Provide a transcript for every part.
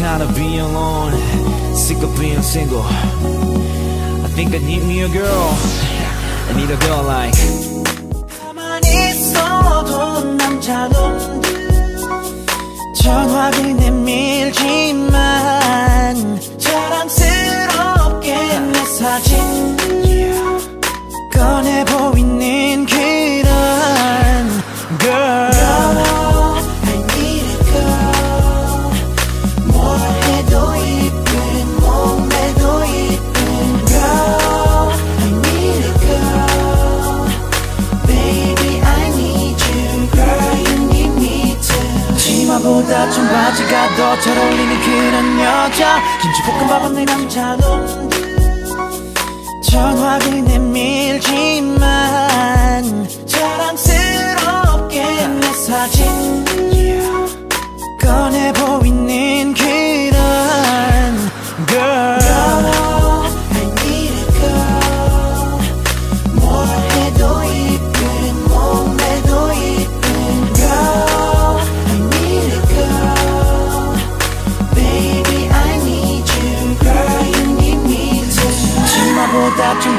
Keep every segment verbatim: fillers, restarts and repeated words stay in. tired of being alone, sick of being single. I think I need me a girl. I need a girl like. 가만히 있어도 남자 놈들 전화기 내밀지만 자랑스럽게 내 사진 꺼내 보이는 그런 girl. 보다 좀 바지가 더 잘 어울리는 그런 여자, 김치볶음밥 없는 남자 놈들 전화기 내밀지만 자랑스럽게 내 사진 꺼내 보이는 그런 girl.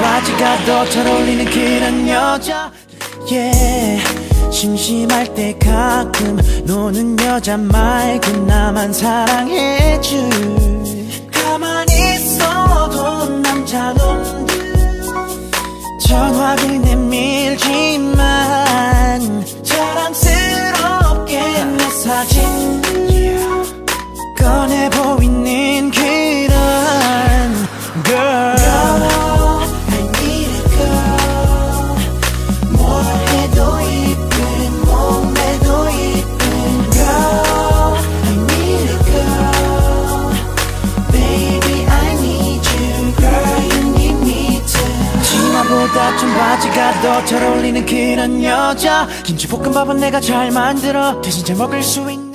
바지가 더 잘 어울리는 그런 여자 yeah. 심심할 때 가끔 노는 여자 말고 나만 사랑해줘. 가만히 있어도 남자 놈들 전화기 내밀지만 자랑스럽게 내 사진 꺼내 보이는 그런 girl. 다친 바지가 더 잘 어울리는 그런 여자, 김치볶음밥은 내가 잘 만들어 대신 잘 먹을 수 있는